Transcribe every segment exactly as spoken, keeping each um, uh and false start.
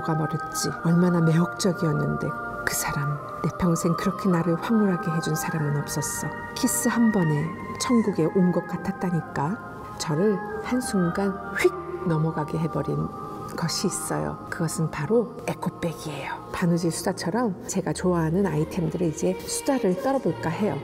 미모가 말했지 얼마나 매혹적이었는데 그 사람 내 평생 그렇게 나를 황홀하게 해준 사람은 없었어. 키스 한 번에 천국에 온 것 같았다니까. 저를 한순간 휙 넘어가게 해버린 것이 있어요. 그것은 바로 에코백이에요. 바느질 수다처럼 제가 좋아하는 아이템들을 이제 수다를 떨어볼까 해요.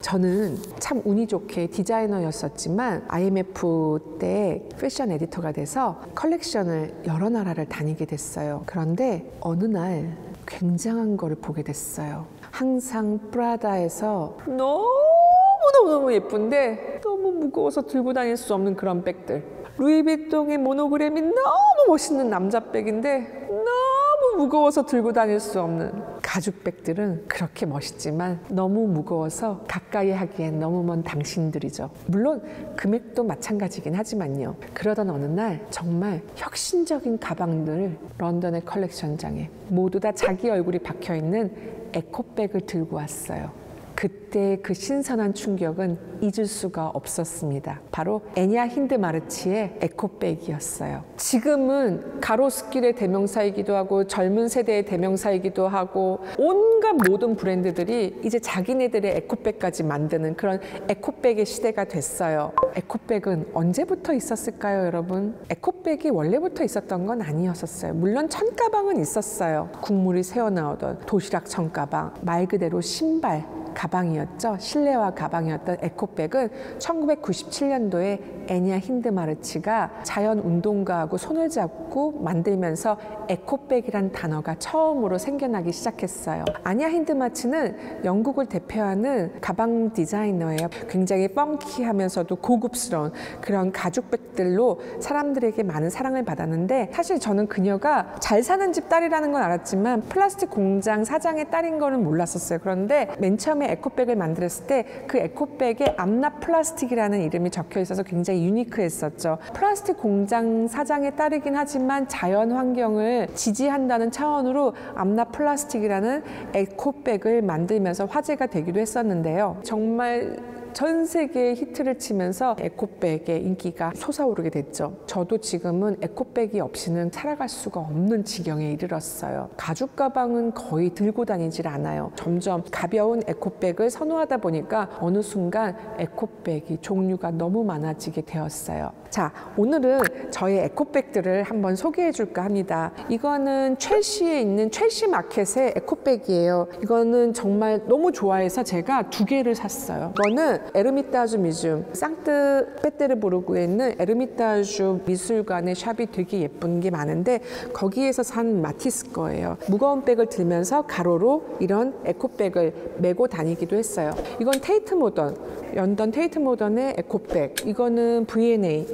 저는 참 운이 좋게 디자이너였었지만 아이엠에프 때 패션 에디터가 돼서 컬렉션을 여러 나라를 다니게 됐어요. 그런데 어느 날 굉장한 거를 보게 됐어요. 항상 프라다에서 너무너무너무 예쁜데 너무 무거워서 들고 다닐 수 없는 그런 백들, 루이비통의 모노그램이 너무 멋있는 남자백인데 너무 무거워서 들고 다닐 수 없는 가죽백들은 그렇게 멋있지만 너무 무거워서 가까이 하기엔 너무 먼 당신들이죠. 물론 금액도 마찬가지긴 하지만요. 그러던 어느 날 정말 혁신적인 가방들을 런던의 컬렉션장에 모두 다 자기 얼굴이 박혀있는 에코백을 들고 왔어요. 그때 그 신선한 충격은 잊을 수가 없었습니다. 바로 애냐 힌드마르치의 에코백이었어요. 지금은 가로수길의 대명사이기도 하고 젊은 세대의 대명사이기도 하고 온갖 모든 브랜드들이 이제 자기네들의 에코백까지 만드는 그런 에코백의 시대가 됐어요. 에코백은 언제부터 있었을까요, 여러분? 에코백이 원래부터 있었던 건 아니었었어요. 물론 천가방은 있었어요. 국물이 새어나오던 도시락 천가방, 말 그대로 신발 가방이었죠. 실내화 가방이었던 에코백은 천구백구십칠 년도에 애냐 힌드마르치가 자연운동가하고 손을 잡고 만들면서 에코백이란 단어가 처음으로 생겨나기 시작했어요. 애냐 힌드마르치는 영국을 대표하는 가방 디자이너예요. 굉장히 펑키하면서도 고급스러운 그런 가죽백들로 사람들에게 많은 사랑을 받았는데, 사실 저는 그녀가 잘 사는 집 딸이라는 건 알았지만 플라스틱 공장 사장의 딸인 거는 몰랐었어요. 그런데 맨 처음에 에코백을 만들었을 때 그 에코백에 암납 플라스틱이라는 이름이 적혀 있어서 굉장히 유니크했었죠. 플라스틱 공장 사장의 딸이긴 하지만 자연 환경을 지지한다는 차원으로 암납 플라스틱이라는 에코백을 만들면서 화제가 되기도 했었는데요. 정말 전 세계에 히트를 치면서 에코백의 인기가 솟아오르게 됐죠. 저도 지금은 에코백이 없이는 살아갈 수가 없는 지경에 이르렀어요. 가죽 가방은 거의 들고 다니질 않아요. 점점 가벼운 에코백을 선호하다 보니까 어느 순간 에코백이 종류가 너무 많아지게 되었어요. 자, 오늘은 저의 에코백들을 한번 소개해 줄까 합니다. 이거는 최씨에 있는 최씨 마켓의 에코백이에요. 이거는 정말 너무 좋아해서 제가 두 개를 샀어요. 이거는 에르미타주 미즘, 상트페테르부르크에 있는 에르미타주 미술관의 샵이 되게 예쁜 게 많은데 거기에서 산 마티스 거예요. 무거운 백을 들면서 가로로 이런 에코백을 메고 다니기도 했어요. 이건 테이트 모던, 런던 테이트 모던의 에코백. 이거는 브이 앤 에이.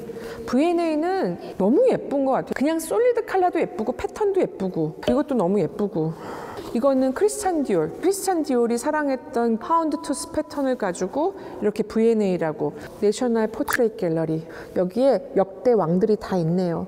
브이 앤 에이는 너무 예쁜 것 같아요. 그냥 솔리드 컬러도 예쁘고 패턴도 예쁘고 이것도 너무 예쁘고. 이거는 크리스찬 디올. 크리스찬 디올이 사랑했던 파운드 투스 패턴을 가지고 이렇게 브이 앤 에이라고 내셔널 포트레이 갤러리, 여기에 역대 왕들이 다 있네요.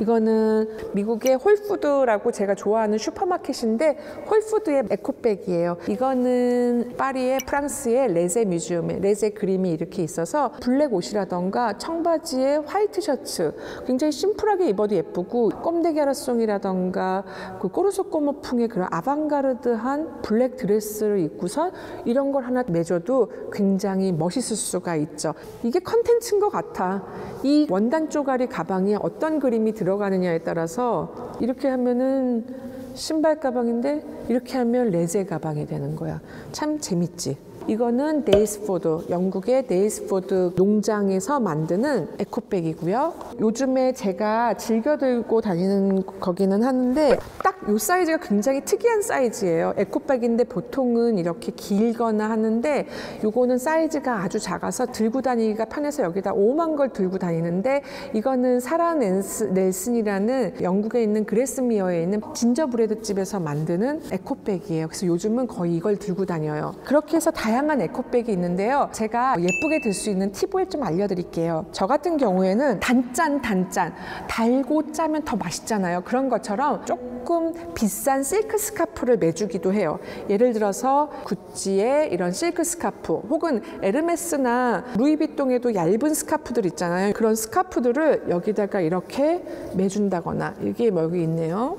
이거는 미국의 홀푸드라고 제가 좋아하는 슈퍼마켓인데 홀푸드의 에코백이에요. 이거는 파리의 프랑스의 레제 뮤지엄에 레제 그림이 이렇게 있어서 블랙 옷이라던가 청바지에 화이트 셔츠, 굉장히 심플하게 입어도 예쁘고 껌데기아라송이라던가 그 꼬르소 꼬모풍의 그런 아방가르드한 블랙 드레스를 입고선 이런 걸 하나 매줘도 굉장히 멋있을 수가 있죠. 이게 컨텐츠인 것 같아. 이 원단 쪼가리 가방에 어떤 그림이 들어있는지 들어가느냐에 따라서 이렇게 하면은 신발 가방인데 이렇게 하면 레제 가방이 되는 거야. 참 재밌지. 이거는 데일스포드, 영국의 데일스포드 농장에서 만드는 에코백이고요. 요즘에 제가 즐겨 들고 다니는 거기는 하는데 딱 이 사이즈가 굉장히 특이한 사이즈예요. 에코백인데 보통은 이렇게 길거나 하는데 요거는 사이즈가 아주 작아서 들고 다니기가 편해서 여기다 오만 걸 들고 다니는데, 이거는 사라 넬슨이라는 영국에 있는 그레스미어에 있는 진저브레드 집에서 만드는 에코백이에요. 그래서 요즘은 거의 이걸 들고 다녀요. 그렇게 해서 다양한 다양한 에코백이 있는데요. 제가 예쁘게 들 수 있는 팁을 좀 알려드릴게요. 저 같은 경우에는 단짠 단짠, 달고 짜면 더 맛있잖아요. 그런 것처럼 조금 비싼 실크 스카프를 매주기도 해요. 예를 들어서 구찌에 이런 실크 스카프, 혹은 에르메스나 루이비통에도 얇은 스카프들 있잖아요. 그런 스카프들을 여기다가 이렇게 매준다거나, 이게 여기 있네요.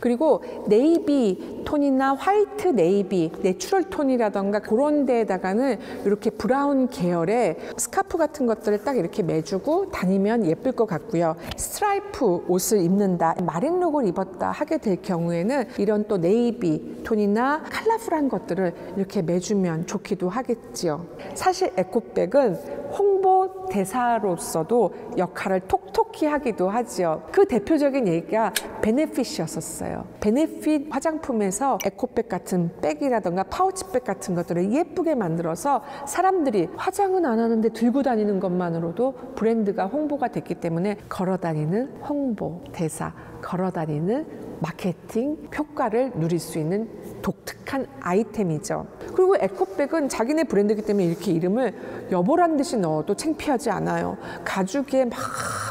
그리고 네이비 톤이나 화이트 네이비, 내추럴 톤이라던가 그런 데에다가는 이렇게 브라운 계열의 스카프 같은 것들을 딱 이렇게 매주고 다니면 예쁠 것 같고요. 스트라이프 옷을 입는다, 마린룩을 입었다 하게 될 경우에는 이런 또 네이비 톤이나 컬러풀한 것들을 이렇게 매주면 좋기도 하겠지요. 사실 에코백은 홍보 대사로서도 역할을 톡톡히 하기도 하지요. 그 대표적인 얘기가 베네핏이었었어요. 베네핏 화장품에서 에코백 같은 백이라던가 파우치백 같은 것들을 예쁘게 만들어서 사람들이 화장은 안 하는데 들고 다니는 것만으로도 브랜드가 홍보가 됐기 때문에 걸어다니는 홍보 대사, 걸어다니는 마케팅 효과를 누릴 수 있는 독특한 아이템이죠. 그리고 에코백은 자기네 브랜드이기 때문에 이렇게 이름을 여보란 듯이 넣어도 창피하지 않아요. 가죽에 막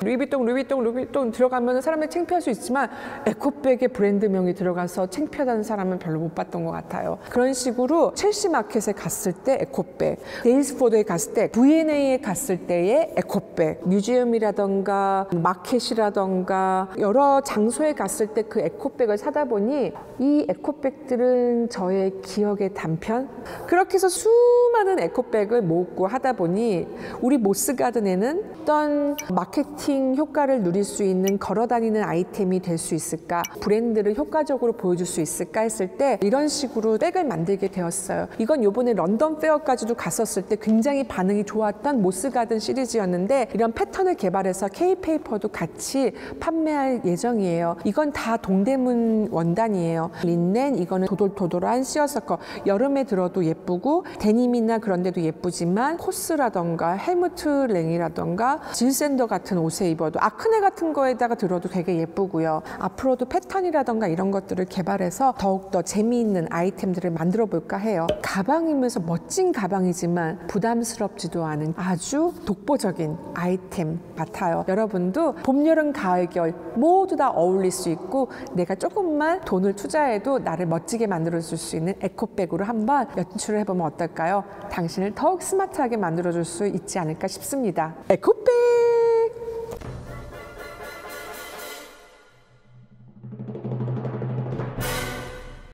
루이비통 루이비통 루이비통 들어가면 사람이 창피할 수 있지만, 에코백에 브랜드명이 들어가서 창피하다는 사람은 별로 못 봤던 것 같아요. 그런 식으로 첼시 마켓에 갔을 때 에코백, 데일스포드에 갔을 때, 브이 앤 에이에 갔을 때의 에코백, 뮤지엄이라던가 마켓이라던가 여러 장소에 갔을 때 그 에코백 에코백을 사다 보니, 이 에코백들은 저의 기억의 단편? 그렇게 해서 수많은 에코백을 모으고 하다 보니 우리 모스가든에는 어떤 마케팅 효과를 누릴 수 있는 걸어다니는 아이템이 될 수 있을까? 브랜드를 효과적으로 보여줄 수 있을까? 했을 때 이런 식으로 백을 만들게 되었어요. 이건 요번에 런던 페어까지도 갔었을 때 굉장히 반응이 좋았던 모스가든 시리즈였는데, 이런 패턴을 개발해서 K페이퍼도 같이 판매할 예정이에요. 이건 다 동 동대문 원단이에요. 린넨, 이거는 도돌도돌한 씨어서커, 여름에 들어도 예쁘고 데님이나 그런 데도 예쁘지만, 코스라던가 헬무트 랭이라던가 질 샌더 같은 옷에 입어도, 아크네 같은 거에다가 들어도 되게 예쁘고요. 앞으로도 패턴이라던가 이런 것들을 개발해서 더욱더 재미있는 아이템들을 만들어 볼까 해요. 가방이면서 멋진 가방이지만 부담스럽지도 않은 아주 독보적인 아이템 같아요. 여러분도 봄, 여름, 가을, 겨울 모두 다 어울릴 수 있고, 내가 조금만 돈을 투자해도 나를 멋지게 만들어줄 수 있는 에코백으로 한번 연출을 해보면 어떨까요? 당신을 더욱 스마트하게 만들어줄 수 있지 않을까 싶습니다. 에코백!